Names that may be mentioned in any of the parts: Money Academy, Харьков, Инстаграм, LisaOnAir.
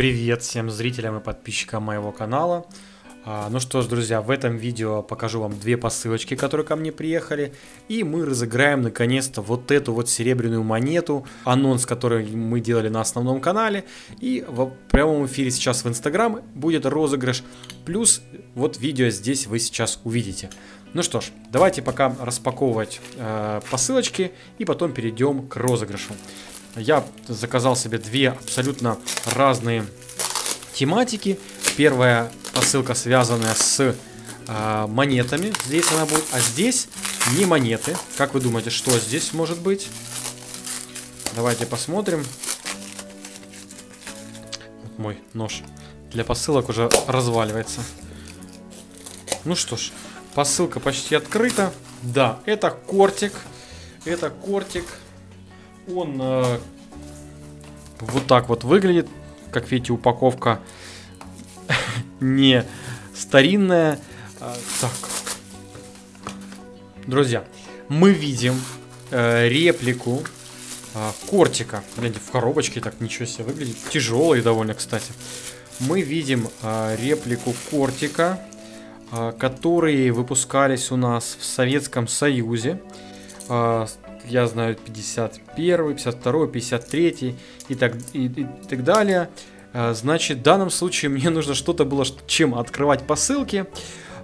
Привет всем зрителям и подписчикам моего канала. Ну что ж, друзья, в этом видео покажу вам две посылочки, которые ко мне приехали. И мы разыграем наконец-то вот эту вот серебряную монету, анонс, который мы делали на основном канале. И в прямом эфире сейчас в Инстаграм будет розыгрыш. Плюс вот видео здесь вы сейчас увидите. Ну что ж, давайте пока распаковывать посылочки и потом перейдем к розыгрышу. Я заказал себе две абсолютно разные тематики. Первая посылка, связанная с монетами. Здесь она будет, а здесь не монеты. Как вы думаете, что здесь может быть? Давайте посмотрим. Вот мой нож для посылок уже разваливается. Ну что ж, посылка почти открыта. Да, это кортик. Это кортик. Он вот так вот выглядит. Как видите, упаковка не старинная. Так, друзья, мы видим реплику кортика. Гляньте, в коробочке так ничего себе выглядит. Тяжелый довольно, кстати. Мы видим реплику кортика, которые выпускались у нас в Советском Союзе. Я знаю, 51, 52, 53 и так далее. Значит, в данном случае мне нужно что-то было, чем открывать посылки.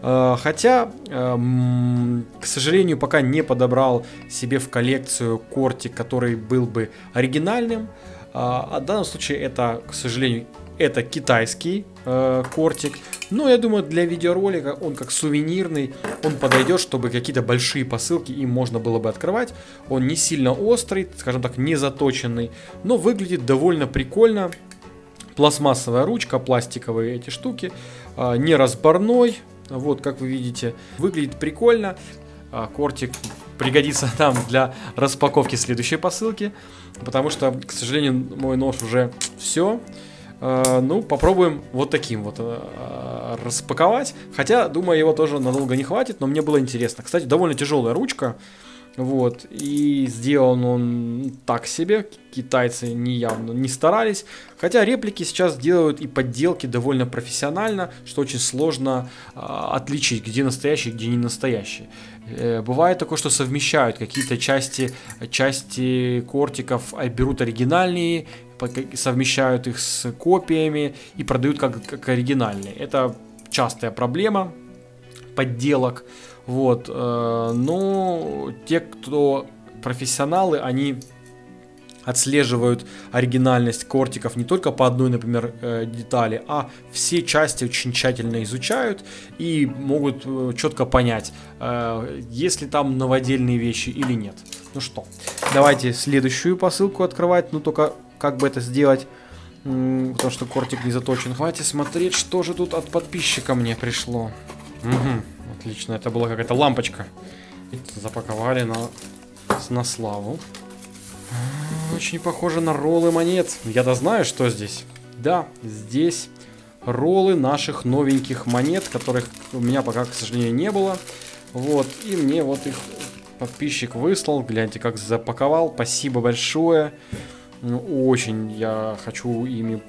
Хотя, к сожалению, пока не подобрал себе в коллекцию кортик, который был бы оригинальным. А в данном случае это, к сожалению, это китайский кортик. Но я думаю, для видеоролика он как сувенирный, он подойдет, чтобы какие-то большие посылки им можно было бы открывать. Он не сильно острый, скажем так, не заточенный, но выглядит довольно прикольно. Пластмассовая ручка, пластиковые эти штуки, неразборной, вот как вы видите, выглядит прикольно. Кортик пригодится нам для распаковки следующей посылки, потому что, к сожалению, мой нож уже все. Ну, попробуем вот таким вот распаковать. Хотя, думаю, его тоже надолго не хватит, но мне было интересно. Кстати, довольно тяжелая ручка. Вот, и сделан он так себе. Китайцы неявно не старались. Хотя реплики сейчас делают и подделки довольно профессионально, что очень сложно отличить, где настоящий, где не настоящий. Бывает такое, что совмещают какие-то части кортиков, берут оригинальные, совмещают их с копиями и продают как оригинальные. Это частая проблема подделок. Вот, но те, кто профессионалы, они отслеживают оригинальность кортиков не только по одной, например, детали, а все части очень тщательно изучают и могут четко понять, есть ли там новодельные вещи или нет. Ну что, давайте следующую посылку открывать, ну только как бы это сделать, потому что кортик не заточен. Хватит смотреть, что же тут от подписчика мне пришло. Угу, отлично, это была какая-то лампочка. Запаковали на славу. Очень похоже на роллы монет. Я-то знаю, что здесь. Да, здесь роллы наших новеньких монет, которых у меня пока, к сожалению, не было. Вот, и мне вот их подписчик выслал. Гляньте, как запаковал. Спасибо большое. Очень я хочу ими,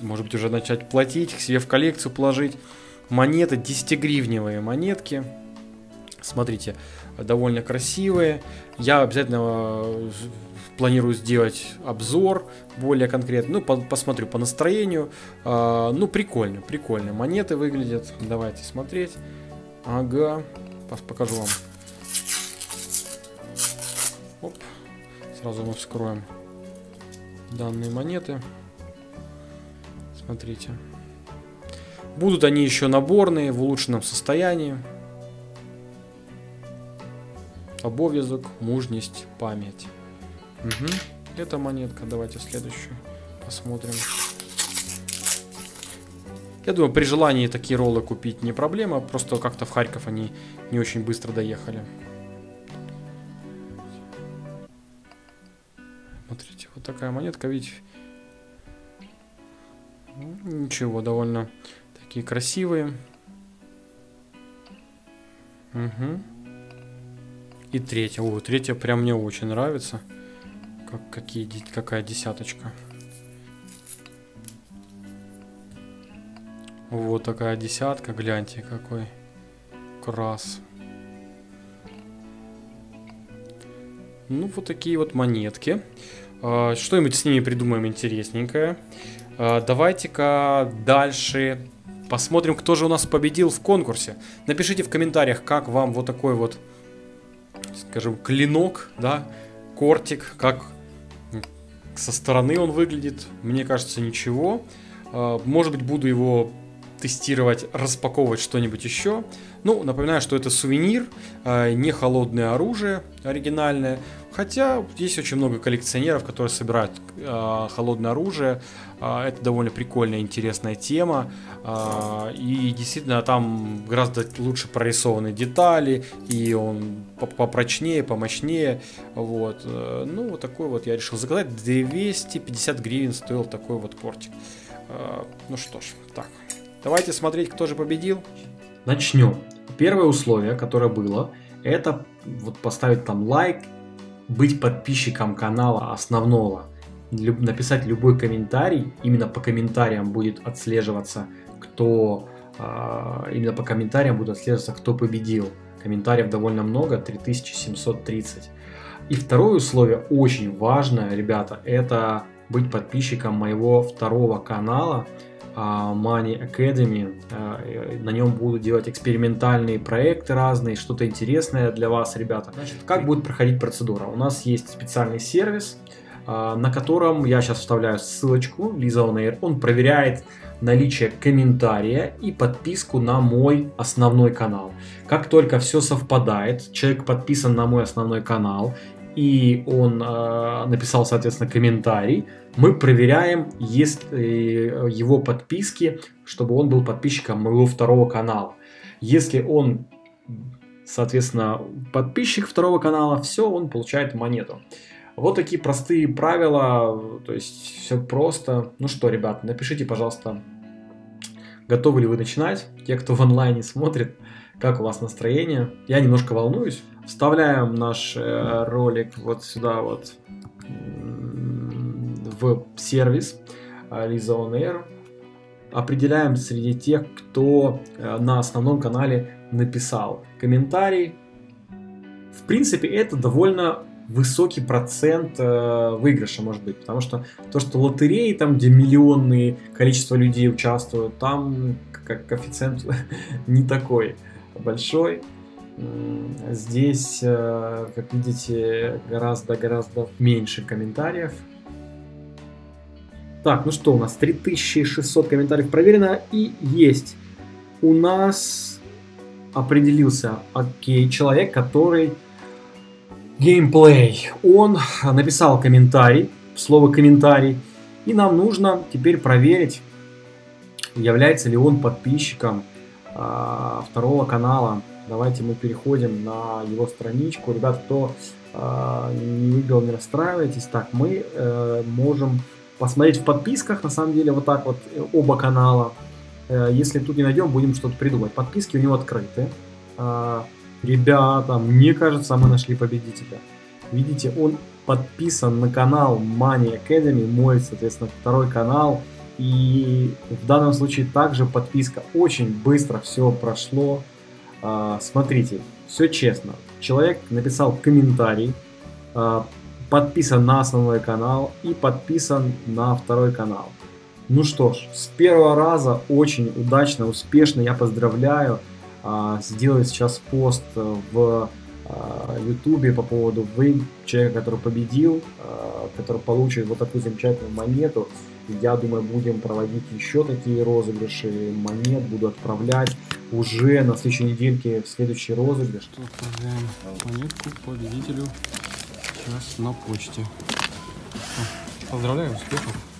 может быть, уже начать платить, к себе в коллекцию положить. Монеты, 10-гривневые монетки. Смотрите, довольно красивые. Я обязательно планирую сделать обзор более конкретный. Ну, посмотрю по настроению. Ну, прикольно, прикольно. Монеты выглядят. Давайте смотреть. Ага, покажу вам. Оп. Сразу мы вскроем данные монеты. Смотрите. Будут они еще наборные, в улучшенном состоянии. Обовязок, мужность, память. Угу. Это монетка. Давайте следующую посмотрим. Я думаю, при желании такие роллы купить не проблема. Просто как-то в Харьков они не очень быстро доехали. Смотрите, вот такая монетка, видите? Ничего, довольно... Такие красивые. Угу. И третья. О, третья прям мне очень нравится. Какая десяточка. Вот такая десятка, гляньте, какой крас. Ну, вот такие вот монетки. Что-нибудь с ними придумаем интересненькое. Давайте-ка дальше посмотрим, кто же у нас победил в конкурсе. Напишите в комментариях, как вам вот такой вот, скажем, клинок, да, кортик, как со стороны он выглядит. Мне кажется, ничего. Может быть, буду его тестировать, распаковывать что-нибудь еще. Ну, напоминаю, что это сувенир, не холодное оружие оригинальное. Хотя есть очень много коллекционеров, которые собирают холодное оружие. Это довольно прикольная, интересная тема. И действительно там гораздо лучше прорисованы детали. И он попрочнее, помощнее. Вот. Ну, вот такой вот я решил заказать. 250 гривен стоил такой вот кортик. Ну что ж, так. Давайте смотреть, кто же победил. Начнем. Первое условие, которое было, это вот поставить там лайк, быть подписчиком канала основного, написать любой комментарий, именно по комментариям будет отслеживаться, кто победил. Комментариев довольно много, 3730. И второе условие очень важное, ребята, это быть подписчиком моего второго канала Money Academy. На нем буду делать экспериментальные проекты разные, что-то интересное для вас, ребята. Значит, как будет проходить процедура? У нас есть специальный сервис, на котором я сейчас вставляю ссылочку LisaOnAir. Он проверяет наличие комментария и подписку на мой основной канал. Как только все совпадает, человек подписан на мой основной канал и он написал, соответственно, комментарий, мы проверяем, есть его подписки, чтобы он был подписчиком моего второго канала. Если он, соответственно, подписчик второго канала, все, он получает монету. Вот такие простые правила, то есть все просто. Ну что, ребят, напишите, пожалуйста, готовы ли вы начинать? Те, кто в онлайне смотрит, как у вас настроение? Я немножко волнуюсь. Вставляем наш ролик вот сюда вот в сервис LisaOnAir. Определяем среди тех, кто на основном канале написал комментарий. В принципе, это довольно высокий процент выигрыша, может быть, потому что то, что лотереи, там, где миллионные количество людей участвуют, там как коэффициент не такой большой. Здесь, как видите, гораздо меньше комментариев. Так, ну что у нас? 3600 комментариев проверено и есть. У нас определился, окей, человек, который... Геймплей. Он написал комментарий, слово комментарий. И нам нужно теперь проверить, является ли он подписчиком второго канала. Давайте мы переходим на его страничку. Ребят, кто не выиграл, не расстраивайтесь. Так, мы можем посмотреть в подписках, на самом деле, вот так вот оба канала. Если тут не найдем, будем что-то придумать. Подписки у него открыты. Ребята, мне кажется, мы нашли победителя. Видите, он подписан на канал Money Academy, мой, соответственно, второй канал. И в данном случае также подписка. Очень быстро все прошло. Смотрите, все честно. Человек написал комментарий, подписан на основной канал и подписан на второй канал. Ну что ж, с первого раза очень удачно, успешно. Я поздравляю. Сделаю сейчас пост в YouTube по поводу человека, который победил, который получит вот такую замечательную монету. Я думаю, будем проводить еще такие розыгрыши монет, буду отправлять уже на следующей недельке в следующий розыгрыш. Отправляем монетку победителю сейчас на почте. Поздравляю, успехов!